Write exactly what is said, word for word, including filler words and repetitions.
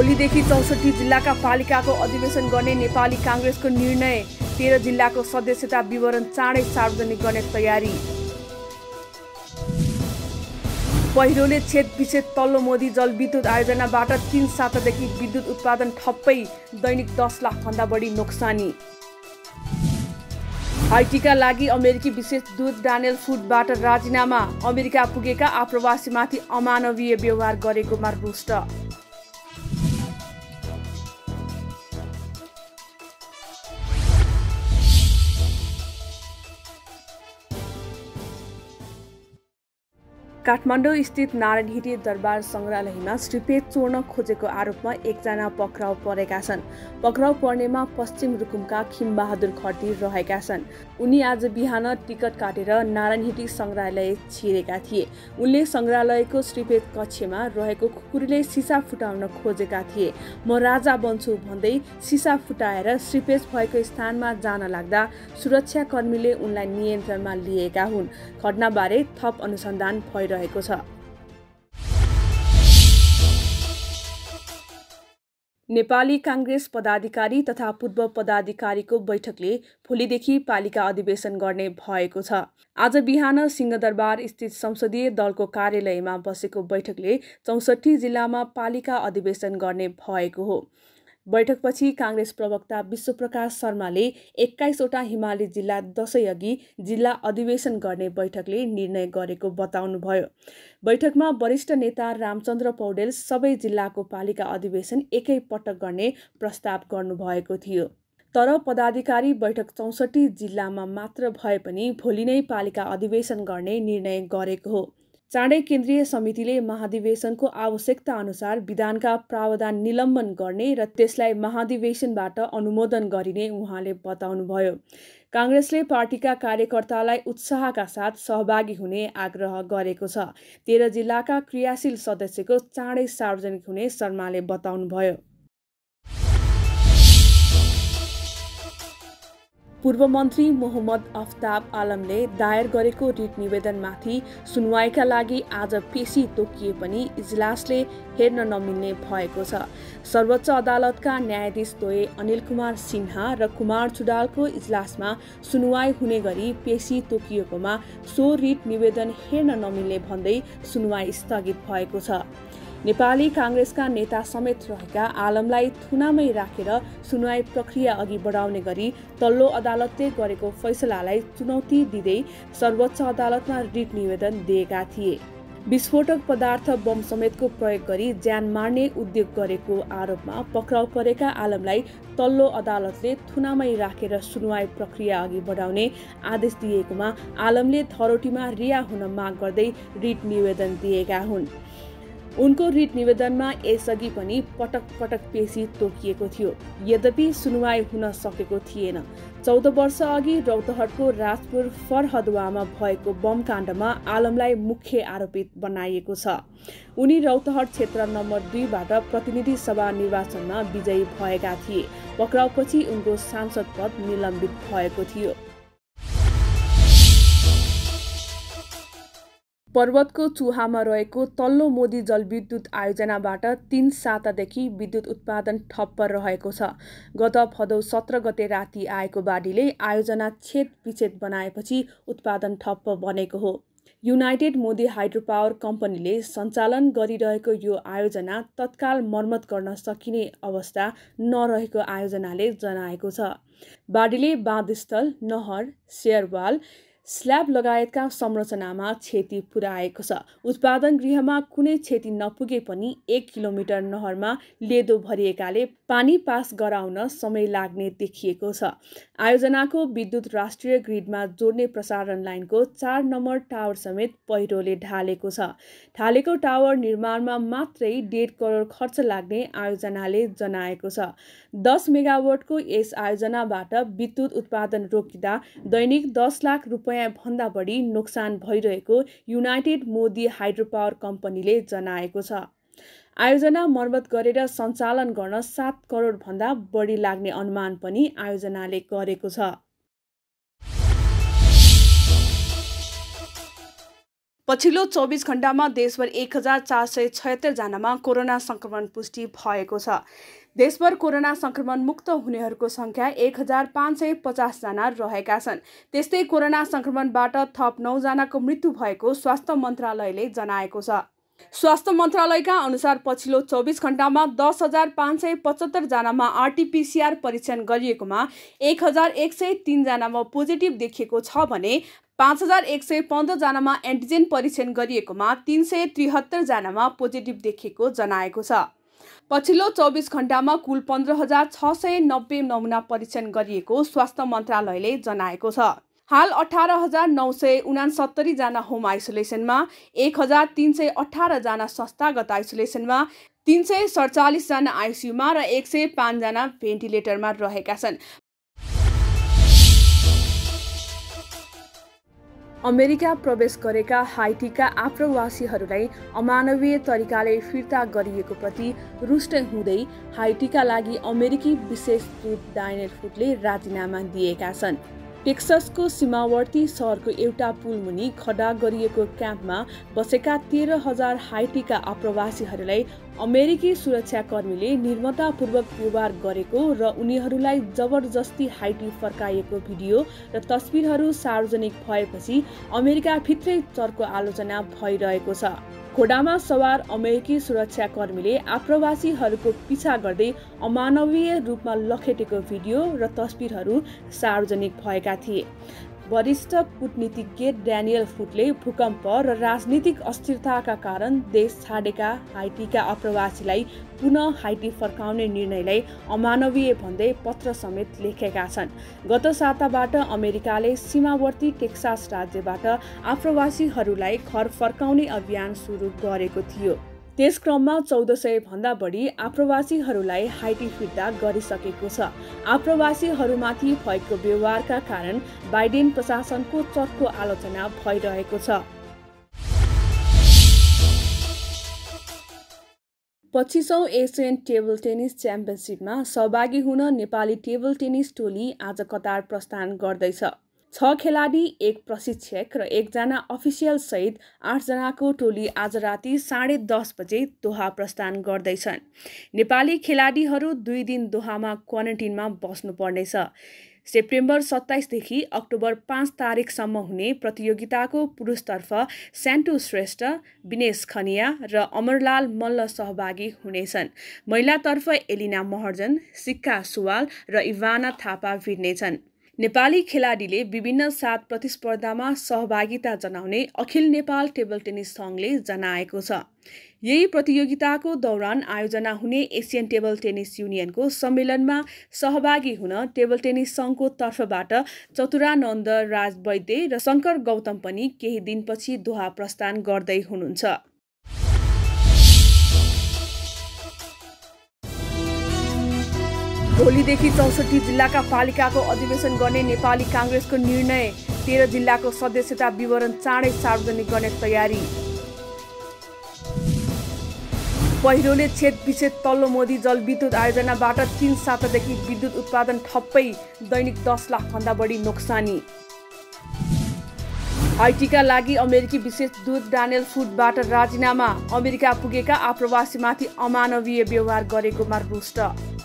भोलिदेखि चौसठी जिल्लाका पालिकाको अधिवेशन गर्ने नेपाली कांग्रेसको निर्णय, तेह्र जिल्लाको सदस्यता विवरण चाँडै सार्वजनिक गर्ने तयारी। पहिरोले क्षेत्रविशेष तल्लो मोदी जलविद्युत आयोजनाबाट तीन सातादेखि विद्युत उत्पादन ठप्पै, दैनिक दस लाख भन्दा बढी नोक्सानी। आईटीका लागि अमेरिकी विशेष दूत डानियल फुटबाट राजीनामा, अमेरिका पुगेका आप्रवासीमाथि अमानवीय व्यवहार गरेकोमा रुष्ट। काठमाडौँ स्थित नारायण हिटी दरबार संग्रहालयमा श्रीपेद चोर्न खोजेको आरोपमा एकजना पक्राउ परेका छन्। पक्राउ पर्नेमा पश्चिम रुकुमका खिम बहादुर खड्गी रहेका छन्। उनी आज बिहान टिकट काटेर नारायण हिटी संग्रहालय छिरेका थिए। उनले संग्रहालयको श्रीपेद कक्षमा रहेको खुकुरीले सिसा फुटाउन खोजेका थिए। म राजा बन्छु भन्दै सिसा फुटाएर श्रीपेद भएको स्थानमा जान लाग्दा सुरक्षाकर्मीले उनलाई नियन्त्रणमा लिएका हुन्। घटनाबारे थप अनुसन्धान भइरहेको छ। नेपाली कांग्रेस पदाधिकारी तथा पूर्व पदाधिकारीको बैठकले भोलिदेखि पालिका अधिवेशन गर्ने भएको छ। आज बिहान सिंहदरबार स्थित संसदीय दलको कार्यालयमा बसेको बैठकले चौसठी जिल्लामा पालिका अधिवेशन गर्ने भएको हो। बैठकपछि कांग्रेस प्रवक्ता विश्वप्रकाश शर्माले एक्काइसवटा हिमाली जिल्ला दशैअघि जिल्ला अधिवेशन गर्ने बैठकले निर्णय गरेको बताउनुभयो। बैठकमा वरिष्ठ नेता रामचन्द्र पौडेल सबै जिल्लाको पालिका अधिवेशन एकैपटक गर्ने प्रस्ताव गर्नुभएको थियो। तर पदाधिकारी बैठक चौसठी जिल्लामा मात्र भए पनि भोलि नै पालिका अधिवेशन गर्ने निर्णय गरेको हो। चाँडै केन्द्रीय समितिले महाधिवेशनको आवश्यकता अनुसार विधानका प्रावधान निलम्बन गर्ने र त्यसलाई महाधिवेशनबाट अनुमोदन गरिने उहाँले बताउनुभयो। कांग्रेसले पार्टीका कार्यकर्तालाई उत्साहका साथ सहभागी हुने आग्रह गरेको छ। तेह्र जिल्लाका क्रियाशील सदस्यको चाँडै सार्वजनिक हुने शर्माले बताउनुभयो। पूर्व मन्त्री मोहम्मद अफ्ताब आलमले दायर गरेको रिट निवेदनमाथि सुनवाईका लागि आज पेशी तोकिए पनि इजलासले हेर्न नमिल्ने भएको छ। सर्वोच्च अदालतका न्यायाधीश द्वय अनिल कुमार सिन्हा र कुमार चुडालको इजलासमा सुनवाई हुने गरी पेशी तोकिएकोमा सो रिट निवेदन हेर्न नमिल्ने भन्दै सुनवाई स्थगित भएको छ। नेपाली कांग्रेसका नेता समेत रहेका आलमलाई थुनामै राखेर सुनवाई प्रक्रिया अघि बढाउने गरी तल्लो अदालतले गरेको फैसलालाई चुनौती दिँदै सर्वोच्च अदालतमा रिट निवेदन दिएका थिए। विस्फोटक पदार्थ बम समेतको प्रयोग गरी ज्यान मार्ने उद्योग गरेको आरोपमा पक्राउ परेका आलमलाई तल्लो अदालतले थुनामै राखेर सुनवाई प्रक्रिया अघि बढाउने आदेश दिएकोमा आलमले धरोटीमा रिहा हुन माग गर्दै रिट निवेदन दिएका हुन्। उनको रिट निवेदनमा यसअघि पनि पटक पटक पेशी तोकिएको थियो, यद्यपि सुनवाई हुन सकेको थिएन। चौध वर्ष अघि रौतहटको राजपुर फरहदुवामा भएको बम काण्डमा आलमलाई मुख्य आरोपित बनाइएको छ। उनी रौतहट क्षेत्र नम्बर दुईबाट प्रतिनिधि सभा निर्वाचनमा विजयी भएका थिए। पक्राउपछि उनको सांसद पद निलम्बित भएको थियो। पर्वतको चुहामा रहेको तल्लो मोदी जलविद्युत आयोजनाबाट तीन सातादेखि विद्युत उत्पादन ठप्प रहेको छ। गत भदौ सत्र गते राति आएको बाढीले आयोजना छेद विच्छेद बनाएपछि उत्पादन ठप्प बनेको हो। युनाइटेड मोदी हाइड्रोपावर कम्पनीले सञ्चालन गरिरहेको यो आयोजना तत्काल मर्मत गर्न सकिने अवस्था नरहेको आयोजनाले जनाएको छ। बाढीले बाँधस्थल, नहर, शेरवाल, स्ल्याब लगायतका संरचनामा क्षति पुर्याएको छ। उत्पादन गृहमा कुनै क्षति नपुगे पनि एक किलोमिटर नहरमा लेदो भरिएकाले पानी पास गराउन समय लाग्ने देखिएको छ। आयोजनाको विद्युत राष्ट्रिय ग्रिडमा जोड्ने प्रसारण लाइनको चार नम्बर टावर समेत पहिरोले ढालेको छ। ढालेको टावर निर्माणमा मात्रै डेढ करोड खर्च लाग्ने आयोजनाले जनाएको छ। दस मेगावाटको यस आयोजनाबाट विद्युत उत्पादन रोकिँदा दैनिक दस लाख रुपियाँ भन्दा बढी नोक्सान भइरहेको युनाइटेड मोदी हाइड्रोपावर कम्पनीले जनाएको छ। आयोजना मर्मत गरेर सञ्चालन गर्न सात करोड भन्दा बढी लाग्ने अनुमान पनि आयोजनाले गरेको छ। पछिल्लो चौबीस घण्टामा देशभर एक हजार चार सय छयत्तर जनामा कोरोना संक्रमण पुष्टि भएको छ। देशभर कोरोना संक्रमण मुक्त हुनेहरूको संख्या एक हजार पाँच सय पचास जना रहेका छन्। त्यस्तै कोरोना संक्रमणबाट थप नौ जनाको मृत्यु भएको स्वास्थ्य मन्त्रालयले जनाएको छ। स्वास्थ्य मन्त्रालयका अनुसार पछिल्लो चौबीस घण्टामा दस हजार पाँच सय पचहत्तर जनामा आरटीपीसीआर परीक्षण गरिएकोमा एक हजार एक सय तीन जनामा पोजिटिभ देखिएको छ भने पाँच हजार एक सय पन्ध्र जनामा एन्टिजेन परीक्षण गरिएकोमा तीन सय त्रिहत्तर जनामा पोजिटिभ देखिएको जनाएको छ। पछिल्लो चौबीस घण्टामा कुल पन्ध्र हजार छ सय नब्बे नमुना परीक्षण गरिएको स्वास्थ्य मन्त्रालयले जनाएको छ। हाल अठारह हजार नौ सय उनासत्तरी जना होम आइसोलेसनमा, एक हजार तीन सय अठारह जना संस्थागत आइसोलेसनमा, तीन सय सडचालीस जना आइसियूमा र एक सय पाँच जना भेन्टिलेटरमा रहेका छन्। अमेरिका प्रवेश गरेका हाइटीका आप्रवासीहरूलाई अमानवीय तरिकाले फिर्ता गरिएको प्रति रुष्ट हुँदै हाइटीका लागि अमेरिकी विशेष दूत डानियल फुटले राजीनामा दिएका छन्। टेक्ससको सीमावर्ती सहरको एउटा पुलमुनि खडा गरिएको क्याम्पमा बसेका तेह्र हजार हाइटीका आप्रवासीहरूलाई अमेरिकी सुरक्षाकर्मीले निर्मतापूर्वक व्यवहार गरेको र उनीहरूलाई जबरजस्ती हाइटी फर्काइएको भिडियो र तस्बिरहरू सार्वजनिक भएपछि अमेरिकाभित्रै चर्को आलोचना भइरहेको छ। घोडामा सवार अमेरिकी सुरक्षाकर्मीले आप्रवासीहरूको पिछा गर्दै अमानवीय रूपमा लखेटेको भिडियो र तस्बिरहरू सार्वजनिक भएका थिए। वरिष्ठ कूटनीतिज्ञ ड्यानियल फुटले भूकम्प र राजनीतिक अस्थिरताका कारण देश छाडेका हाइटीका आप्रवासीलाई पुनः हाइटी फर्काउने निर्णयलाई अमानवीय भन्दै पत्र समेत लेखेका छन्। गत साताबाट अमेरिकाले सीमावर्ती टेक्सास राज्यबाट आप्रवासीहरूलाई घर फर्काउने अभियान सुरु गरेको थियो। त्यस क्रममा चौध सय भन्दा बढी आप्रवासीहरूलाई हाइटी फिर्ता गरिसकेको छ। आप्रवासीहरूमाथि भएको व्यवहारका कारण बाइडेन प्रशासनको चर्को आलोचना भइरहेको छ। पच्चीसौँ एसियन टेबल टेनिस च्याम्पियनसिपमा सहभागी हुन नेपाली टेबल टेनिस टोली आज कतार प्रस्थान गर्दैछ। छ खेलाडी, एक प्रशिक्षक र एकजना अफिसियल सहित आठजनाको टोली आज राति साढे दस बजे दोहा प्रस्थान गर्दैछन्। नेपाली खेलाडीहरू दुई दिन दोहामा क्वारेन्टिनमा बस्नुपर्नेछ। सेप्टेम्बर सत्ताइसदेखि अक्टोबर पाँच तारिकसम्म हुने प्रतियोगिताको पुरुषतर्फ सन्तु श्रेष्ठ, विनेश खनिया र अमरलाल मल्ल सहभागी हुनेछन्। महिलातर्फ एलिना महर्जन, सिक्का सुवाल र इवाना थापा भिड्नेछन्। नेपाली खेलाडीले विभिन्न सात प्रतिस्पर्धामा सहभागिता जनाउने अखिल नेपाल टेबल टेनिस सङ्घले जनाएको छ। यही प्रतियोगिताको दौरान आयोजना हुने एसियन टेबल टेनिस युनियनको सम्मेलनमा सहभागी हुन टेबल टेनिस सङ्घको तर्फबाट चतुरानन्द राजबैद्य र शङ्कर गौतम पनि केही दिनपछि दोहा प्रस्थान गर्दै हुनुहुन्छ। भोलिदेखि चौसठी जिल्लाका पालिकाको अधिवेशन गर्ने नेपाली कांग्रेसको निर्णय, तेह्र जिल्लाको सदस्यता विवरण चाँडै सार्वजनिक गर्ने तयारी। पहिरोले छेदविछेद तल्लो मोदी जलविद्युत आयोजनाबाट तीन सातादेखि विद्युत उत्पादन ठप्पै, दैनिक दस लाखभन्दा बढी नोक्सानी। आइटीका लागि अमेरिकी विशेष दूत डानियल फुटबाट राजीनामा, अमेरिका पुगेका आप्रवासीमाथि अमानवीय व्यवहार गरेकोमा रुष्ट।